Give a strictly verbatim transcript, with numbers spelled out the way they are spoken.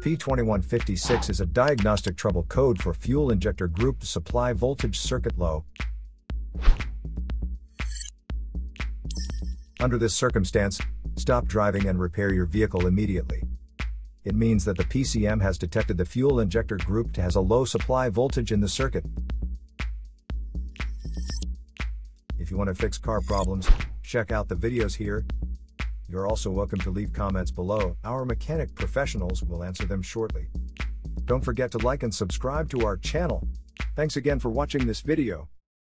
P twenty-one fifty-six is a diagnostic trouble code for fuel injector group to supply voltage circuit low. Under this circumstance, stop driving and repair your vehicle immediately. It means that the P C M has detected the fuel injector group to has a low supply voltage in the circuit. If you want to fix car problems, check out the videos here. You're also welcome to leave comments below. Our mechanic professionals will answer them shortly. Don't forget to like and subscribe to our channel. Thanks again for watching this video.